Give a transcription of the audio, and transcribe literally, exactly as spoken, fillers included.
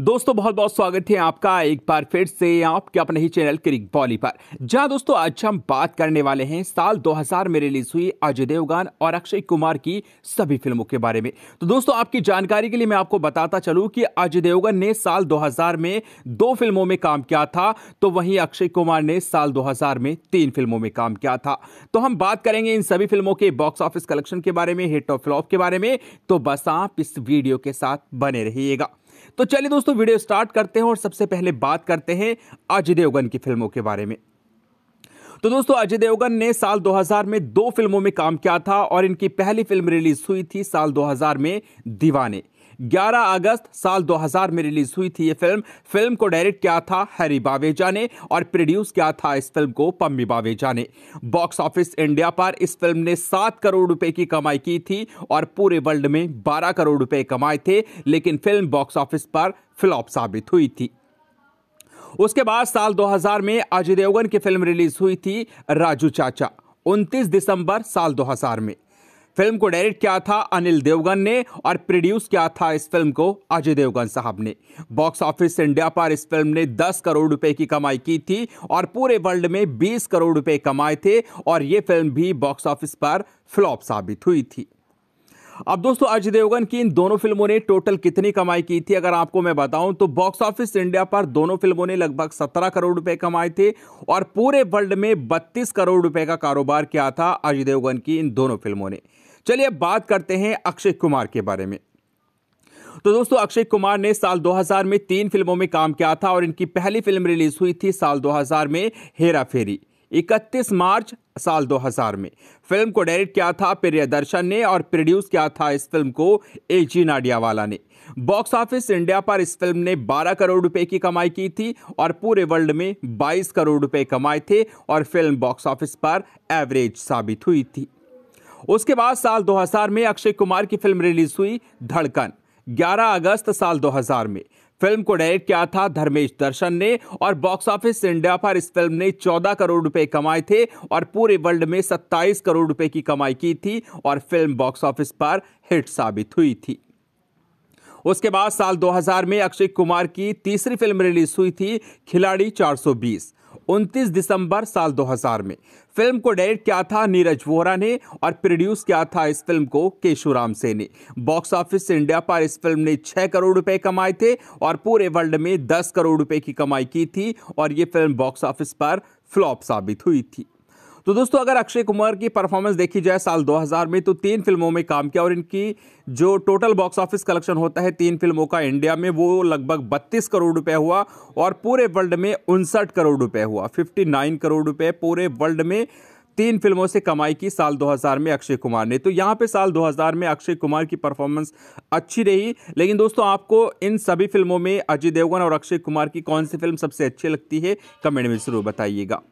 दोस्तों बहुत बहुत स्वागत है आपका एक बार फिर से आपके अपने ही चैनल क्रिक बॉली पर, जहां दोस्तों आज हम बात करने वाले हैं साल दो हज़ार में रिलीज हुई अजय देवगन और अक्षय कुमार की सभी फिल्मों के बारे में। तो दोस्तों आपकी जानकारी के लिए मैं आपको बताता चलूं कि अजय देवगन ने साल दो हज़ार में दो फिल्मों में काम किया था, तो वहीं अक्षय कुमार ने साल दो हज़ार में तीन फिल्मों में काम किया था। तो हम बात करेंगे इन सभी फिल्मों के बॉक्स ऑफिस कलेक्शन के बारे में, हिट और फ्लॉप के बारे में, तो बस आप इस वीडियो के साथ बने रहिएगा। तो चलिए दोस्तों वीडियो स्टार्ट करते हैं और सबसे पहले बात करते हैं अजय देवगन की फिल्मों के बारे में। तो दोस्तों अजय देवगन ने साल दो हज़ार में दो फिल्मों में काम किया था और इनकी पहली फिल्म रिलीज हुई थी साल दो हज़ार में दीवाने। ग्यारह अगस्त साल दो हज़ार में रिलीज हुई थी ये फिल्म। फिल्म को डायरेक्ट किया था हरि बावेजा ने और प्रोड्यूस किया था इस फिल्म को पम्मी बावेजा ने। बॉक्स ऑफिस इंडिया पर इस फिल्म ने सात करोड़ रुपए की कमाई की थी और पूरे वर्ल्ड में बारह करोड़ रुपए कमाए थे, लेकिन फिल्म बॉक्स ऑफिस पर फ्लॉप साबित हुई थी। उसके बाद साल दो हज़ार में अजय देवगन की फिल्म रिलीज हुई थी राजू चाचा उनतीस दिसंबर साल दो हज़ार में। फिल्म को डायरेक्ट किया था अनिल देवगन ने और प्रोड्यूस किया था इस फिल्म को अजय देवगन साहब ने। बॉक्स ऑफिस इंडिया पर इस फिल्म ने दस करोड़ रुपए की कमाई की थी और पूरे वर्ल्ड में बीस करोड़ रुपए कमाए थे और ये फिल्म भी बॉक्स ऑफिस पर फ्लॉप साबित हुई थी। अब दोस्तों अजय देवगन की इन दोनों फिल्मों ने टोटल कितनी कमाई की थी अगर आपको मैं बताऊं तो बॉक्स ऑफिस इंडिया पर दोनों फिल्मों ने लगभग सत्रह करोड़ रुपए कमाए थे और पूरे वर्ल्ड में बत्तीस करोड़ रुपए का कारोबार किया था अजय देवगन की इन दोनों फिल्मों ने। चलिए अब बात करते हैं अक्षय कुमार के बारे में। तो दोस्तों अक्षय कुमार ने साल दो हज़ार में तीन फिल्मों में काम किया था और इनकी पहली फिल्म रिलीज हुई थी साल दो हज़ार में हेरा फेरी इकतीस मार्च साल दो हज़ार में। फिल्म को डायरेक्ट किया था प्रियदर्शन ने और प्रोड्यूस किया था इस फिल्म को ए जी नाडियावाला ने। बॉक्स ऑफिस इंडिया पर इस फिल्म ने बारह करोड़ रुपए की कमाई की थी और पूरे वर्ल्ड में बाईस करोड़ रुपए कमाए थे और फिल्म बॉक्स ऑफिस पर एवरेज साबित हुई थी। उसके बाद साल दो हज़ार में अक्षय कुमार की फिल्म रिलीज हुई धड़कन ग्यारह अगस्त साल दो हज़ार में। फिल्म को डायरेक्ट किया था धर्मेश दर्शन ने और बॉक्स ऑफिस इंडिया पर इस फिल्म ने चौदह करोड़ रुपए कमाए थे और पूरे वर्ल्ड में सत्ताईस करोड़ रुपए की कमाई की थी और फिल्म बॉक्स ऑफिस पर हिट साबित हुई थी। उसके बाद साल दो हज़ार में अक्षय कुमार की तीसरी फिल्म रिलीज हुई थी खिलाड़ी चार सौ बीस उनतीस दिसंबर साल दो हज़ार में। फिल्म को डायरेक्ट किया था नीरज वोहरा ने और प्रोड्यूस किया था इस फिल्म को केशुराम सेने। बॉक्स ऑफिस इंडिया पर इस फिल्म ने छह करोड़ रुपए कमाए थे और पूरे वर्ल्ड में दस करोड़ रुपए की कमाई की थी और ये फिल्म बॉक्स ऑफिस पर फ्लॉप साबित हुई थी। तो दोस्तों अगर अक्षय कुमार की परफॉर्मेंस देखी जाए साल दो हज़ार में तो तीन फिल्मों में काम किया और इनकी जो टोटल बॉक्स ऑफिस कलेक्शन होता है तीन फिल्मों का इंडिया में वो लगभग बत्तीस करोड़ रुपए हुआ और पूरे वर्ल्ड में उनसठ करोड़ रुपए हुआ। उनसठ करोड़ रुपए पूरे वर्ल्ड में तीन फिल्मों से कमाई की साल दो हज़ार में अक्षय कुमार ने। तो यहाँ पे साल दो हज़ार में अक्षय कुमार की परफॉर्मेंस अच्छी रही, लेकिन दोस्तों आपको इन सभी फिल्मों में अजय देवगन और अक्षय कुमार की कौन सी फिल्म सबसे अच्छी लगती है कमेंट में ज़रूर बताइएगा।